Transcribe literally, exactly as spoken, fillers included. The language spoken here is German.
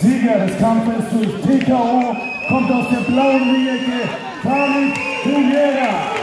Sieger des Kampfes durch T K O kommt aus der blauen Linie, Khalid Bouguera.